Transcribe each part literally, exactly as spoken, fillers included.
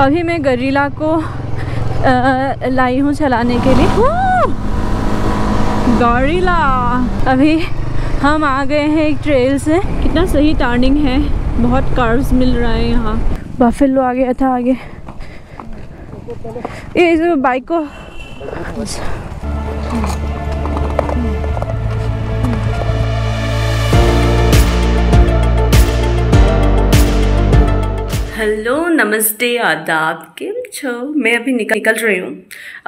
अभी मैं गोरिल्ला को आ, लाई हूँ चलाने के लिए। गोरिल्ला, अभी हम आ गए हैं एक ट्रेल से। कितना सही टर्निंग है, बहुत कर्व्स मिल रहा है यहाँ। बफेलो आ गया था आगे, ये इस बाइक को। हेलो, नमस्ते, आदाब, केम छो। मैं अभी निकल निकल रही हूँ।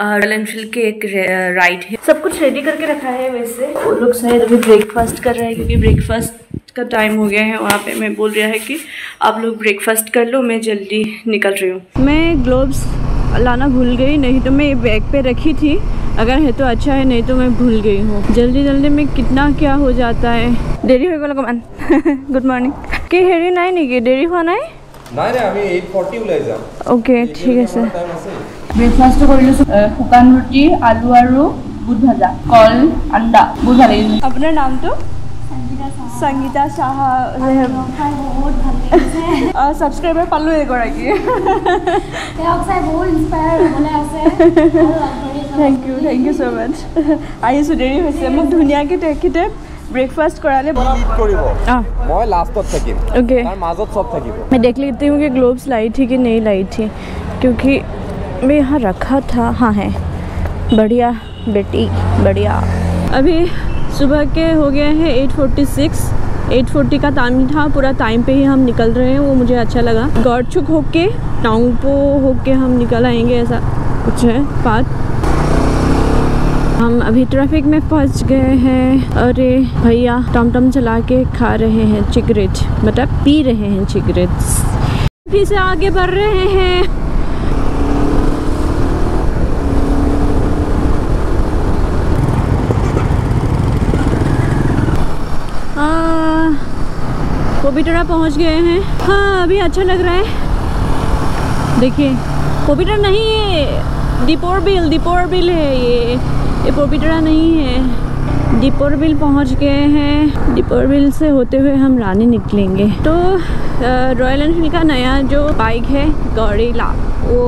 रॉयल एनफील्ड के एक राइड है। सब कुछ रेडी करके रखा है। वैसे वो लोग शायद अभी ब्रेकफास्ट कर रहे हैं क्योंकि ब्रेकफास्ट का टाइम हो गया है। वहाँ पे मैं बोल रहा है कि आप लोग ब्रेकफास्ट कर लो, मैं जल्दी निकल रही हूँ। मैं ग्लोब्स लाना भूल गई, नहीं तो मैं बैग पे रखी थी। अगर है तो अच्छा है, नहीं तो मैं भूल गई हूँ। जल्दी जल्दी में कितना क्या हो जाता है। देरी हो गई कमान। Good morning. के हेरी नहीं नहीं देरी हुआ नहीं নাই রে, আমি आठ चालीस লই যাব। ওকে, ঠিক আছে। ব্রেকফাস্ট কৰিলো শুকান ৰুটি, আলু আৰু বুট ভাজা, কল, আন্ডা, বুট ভাজি। আপোনাৰ নামটো? संगीता সাহা। संगीता সাহা ৰে খাই বহুত ভাল লাগিছে। আ সাবস্ক্রাইবার পালো এগৰাকী। তেওঁক চাই বহুত ইনস্পায়াৰ হ'বলৈ আছে। Thank you, thank you so much. আইছো দেৰি হৈছে। মোক ধুনিয়াকে তেখেতে ब्रेकफास्ट कराले मैं लास्ट तक थकिम। ओके, तार माजत सब थकिम। मैं देख लेती हूँ कि ग्लोब्स लाई थी कि नहीं लाई थी, क्योंकि मैं यहाँ रखा था। हाँ है, बढ़िया बेटी, बढ़िया। अभी सुबह के हो गए हैं आठ छियालीस। आठ चालीस का टाइम था, पूरा टाइम पे ही हम निकल रहे हैं, वो मुझे अच्छा लगा। गौरचुक होके, टांगपो होके हम निकल आएंगे, ऐसा कुछ है बात। हम अभी ट्रैफिक में फंस गए हैं। अरे भैया टमटम चला के खा रहे हैं सिगरेट, मतलब पी रहे हैं सिगरेट। फिर से आगे बढ़ रहे हैं। कोबीटरा पहुंच गए हैं। हाँ, अभी अच्छा लग रहा है। देखिए, कोबीटरा नहीं, डिपोर बिल, डिपोर बिल है ये। ये पोपीटरा नहीं है। दीपोर बिल पहुंच गए हैं। दीपोर बिल से होते हुए हम रानी निकलेंगे। तो रॉयल एनफील्ड का नया जो बाइक है गोरिल्ला, वो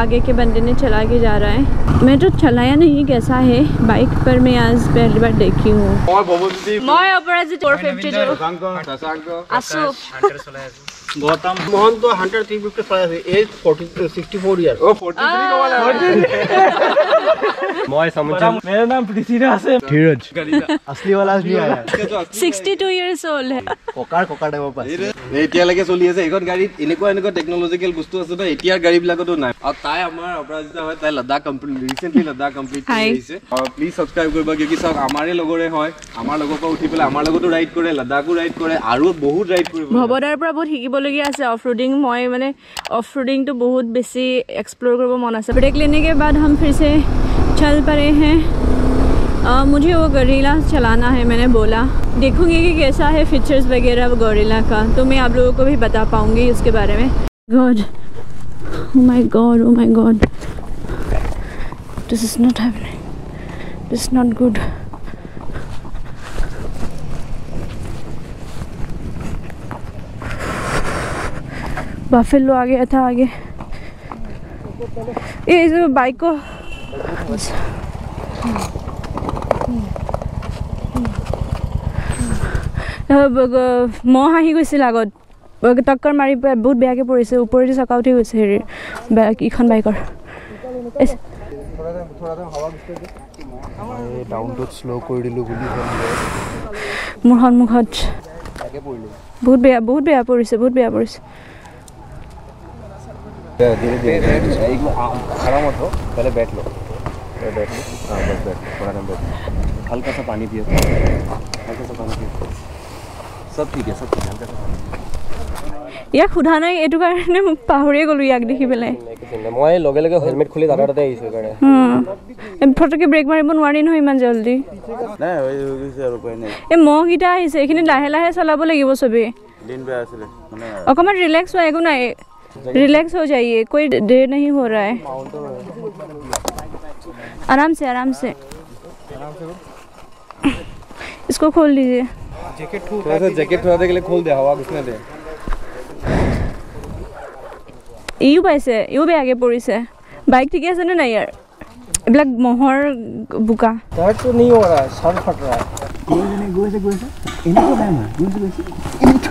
आगे के बंदे ने चला के जा रहा है। मैं तो चलाया नहीं कैसा है बाइक, पर मैं आज पहली बार देखी हूँ। गौतम मोहन तो एक सौ तीन सौ पचास है, एज चौवालीस, चौंसठ ईयर। ओ तैंतालीस का वाला है। मैं समझता हूं। मेरा नाम पृथ्वीराज है। धीरज असली वाला भी आया है। बासठ इयर्स ओल्ड है। कोकार कोकार टाइप पास। এই এতিয়া লাগে চলি আছে এখন গাড়িত এনেকুৱা এনেকুৱা টেকনলজিক্যাল বস্তু আছে না, এতিয়াৰ গাড়ীবিলাকতো নাই। আৰু তাই আমাৰ অপৰাজিতা হয়, তাই Ladakh complete recently Ladakh complete কৰিছে। আৰু প্লিজ সাবস্ক্রাইব কৰিবা কিয়কি সব আমাৰে লগৰে হয়। আমাৰ লগৰ পৰা উঠি পেলাই আমাৰ লগতো ৰাইড কৰে, লাডাখো ৰাইড কৰে আৰু বহুত ৰাইড কৰিব। ভৱদাৰ পৰা বহুত শিকিব ऑफ-रोडिंग। मैं मैंने ऑफ-रोडिंग तो बहुत बेसी एक्सप्लोर करब मन आस। ब्रेक लेने के बाद हम फिर से चल पड़े हैं। आ, मुझे वो गोरिल्ला चलाना है, मैंने बोला। देखूंगी कि कैसा है फीचर्स वगैरह वो गोरिल्ला का, तो मैं आप लोगों को भी बता पाऊंगी उसके बारे में। God, oh my god, oh my God, this is not happening, this is not good. Buffalo आ गया था आगे, ये इस बाइक को। मह हाही गई आगत टक्कर मारि बहुत बेहतर पड़े, ऊपर चका उठी गई हेरी इखन बाइकर। मोर सन्मुख बहुत बेहतर बहुत बेहतर पड़े, बहुत बेहतर पड़े। धीरे धीरे एक खड़ा मत हो, पहले बैठ लो, बैठ लो। हाँ बस बैठ, थोड़ा टाइम बैठ, हल्का सा पानी पियो, हल्का सा पानी पियो, सब ठीक है, सब ठीक है, हल्का सा पानी। यार खुदा ना ये तो कारण मैं पाहुरे को लुयाक देखी पहले। मैं लोगे लोगे हेलमेट खुले दारा रहते हैं इस वगैरह। हम्म, फोटो के ब्रेक मारे बनवाने नहीं मन जल्दी। नहीं वही से रुपए नहीं। ये मौह की टाइ से इखने लाहे लाहे साला बोले ये वो सभी। दिन पे आसले। और कमर रिलैक्स वाले को ना रिलैक्स हो जाइए, कोई देर नहीं हो रहा है। आराम से आराम से इसको खोल दीजिए। जैकेट जैकेट के लिए खोल दे, हवा घुसने दे। ইউ পাইছে ইউ বে আগে পড়িছে বাইক ঠিক আছে না না यार এবিলাক মোহর বুকা তার তো নেই ওরা সর ফট রা কোনে গোছে গোছে ইনি তো না গোছে গোছে ইনি তো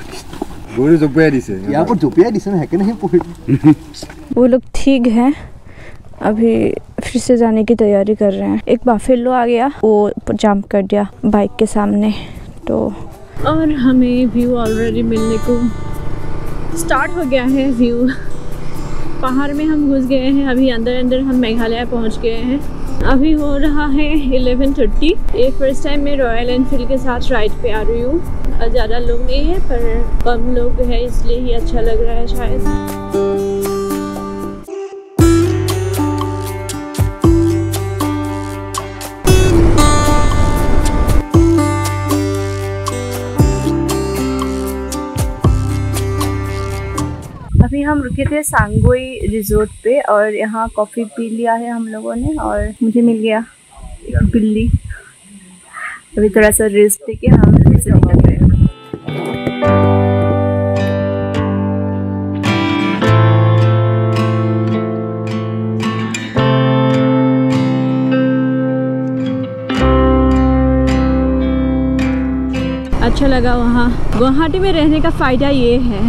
गोरे जो पे दिस है यहां पर झोपड़िया दिस है कि नहीं वो लोग ठीक है। अभी फिर से जाने की तैयारी कर रहे हैं। एक बाफेलो आ गया, वो जंप कर दिया बाइक के सामने तो, और हमें व्यू ऑलरेडी मिलने को स्टार्ट हो गया है। व्यू पहाड़ में हम घुस गए हैं, अभी अंदर अंदर हम मेघालय पहुंच गए हैं। अभी हो रहा है ग्यारह बजकर तीस मिनट। ये फर्स्ट टाइम मैं रॉयल एनफील्ड के साथ राइड पे आ रही हूँ। ज़्यादा लोग नहीं है पर कम लोग है इसलिए ही अच्छा लग रहा है शायद। अभी हम रुके थे सांगोई रिजोर्ट पे और यहाँ कॉफ़ी पी लिया है हम लोगों ने और मुझे मिल गया एक बिल्ली। अभी थोड़ा सा रेस्ट लेके हम फिर से निकल रहे हैं। अच्छा लगा वहाँ। गुवाहाटी में रहने का फ़ायदा ये है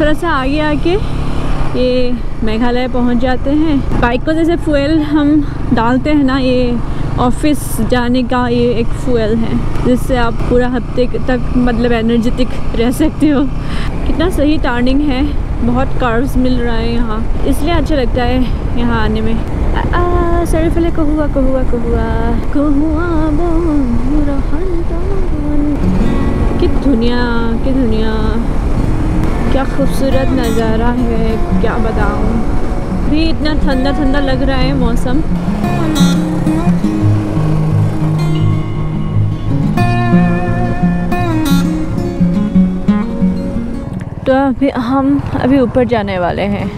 थोड़ा सा आगे आके ये मेघालय पहुंच जाते हैं। बाइक को जैसे फ्यूल हम डालते हैं ना, ये ऑफिस जाने का ये एक फ्यूल है जिससे आप पूरा हफ्ते तक मतलब एनर्जेटिक रह सकते हो। कितना सही टर्निंग है, बहुत कर्व्स मिल रहा है यहाँ, इसलिए अच्छा लगता है यहाँ आने में। सर फिले कहुआ कहुआ कहुआ कहुआ कि दुनिया कि दुनिया, क्या खूबसूरत नज़ारा है, क्या बताऊँ। भी इतना ठंडा ठंडा लग रहा है मौसम। तो अभी हम अभी ऊपर जाने वाले हैं।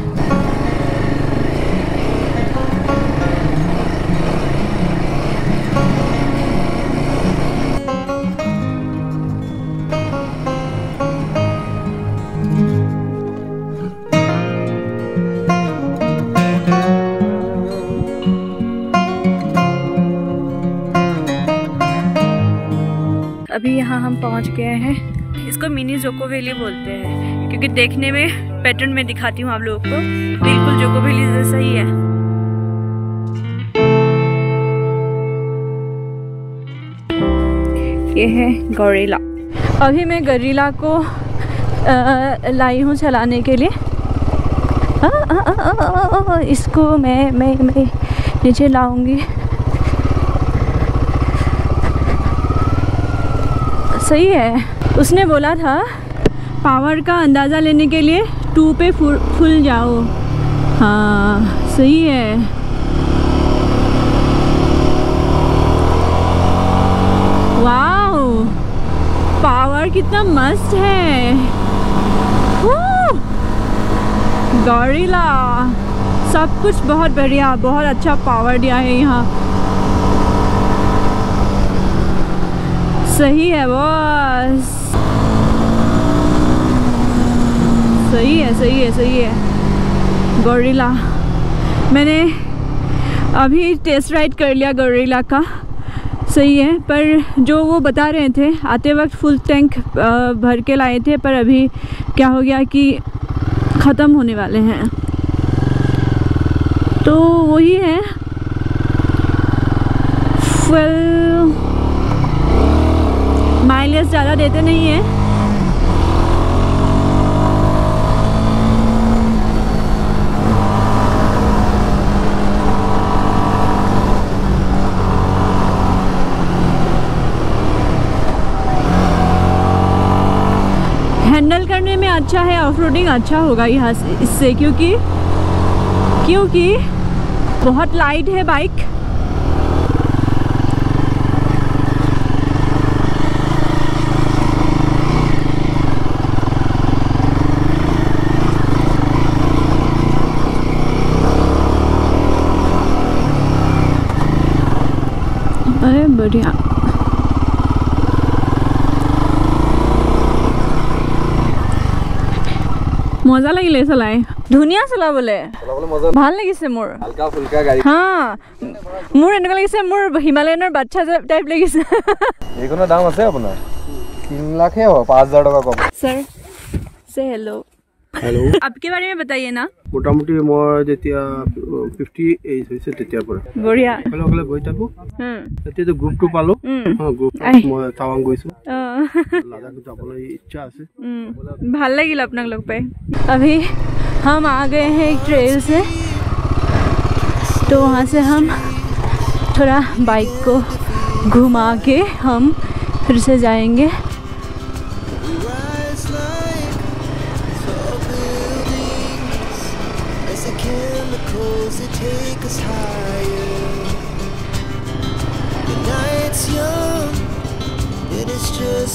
अभी यहाँ हम पहुँच गए हैं। इसको मिनी जोको वैली बोलते हैं क्योंकि देखने में पैटर्न में दिखाती हूँ आप लोगों को, बिल्कुल जोको वैली जैसा ही है। ये है गोरिल्ला। अभी मैं गोरिल्ला को लाई हूँ चलाने के लिए। आ, आ, आ, आ, आ, आ, इसको मैं मैं मैं नीचे लाऊंगी। सही है, उसने बोला था पावर का अंदाज़ा लेने के लिए टू पे फुल फुल जाओ। हाँ सही है। वाह पावर कितना मस्त है। गोरिल्ला सब कुछ बहुत बढ़िया, बहुत अच्छा पावर दिया है यहाँ। सही है बॉस, सही है सही है सही है। गोरिल्ला मैंने अभी टेस्ट राइड कर लिया गोरिल्ला का, सही है। पर जो वो बता रहे थे आते वक्त फुल टैंक भर के लाए थे, पर अभी क्या हो गया कि ख़त्म होने वाले हैं तो वही है फुल। माइलेज ज़्यादा देते नहीं है। हैंडल करने में अच्छा है, ऑफरोडिंग अच्छा होगा यहाँ से इससे, क्योंकि क्योंकि बहुत लाइट है बाइक। अरे बढ़िया। मजा লাগিলে চলাই ধুনিয়া চলাবলে চলাবলে মজা ভাল লাগিছে মোর হালকা ফুলকা গাড়ি হ্যাঁ মোর এনেক লাগিছে মোর হিমালয়ানৰ বাচ্চা টাইপ লাগিছে এইকোনা দাম আছে আপোনাৰ तीन लाख है और पाँच हज़ार का कम सर से हेलो हेलो आपके बारे में बताइए ना मोटामोटी मोर जेतिया पचास एज হৈছে তেতিয়া পৰা বঢ়িয়া কলে কলে গৈ থাকো হুম তেতিয়া তো গ্রুপ টু পালো হ্যাঁ গ্রুপ মই টাৱাং গৈছো লাগা কি আপোনাৰ ইচ্ছা আছে ভাল লাগিল আপোনাক লগ পাই अभी हम आ गए हैं एक ट्रेल से तो वहां से हम थोड़ा बाइक को घुमा के हम फिर से जाएंगे Just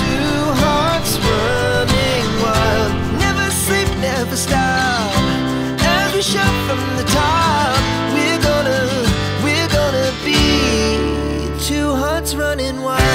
two hearts running wild. Never sleep, never stop. As we shout from the top, we're gonna, we're gonna be two hearts running wild.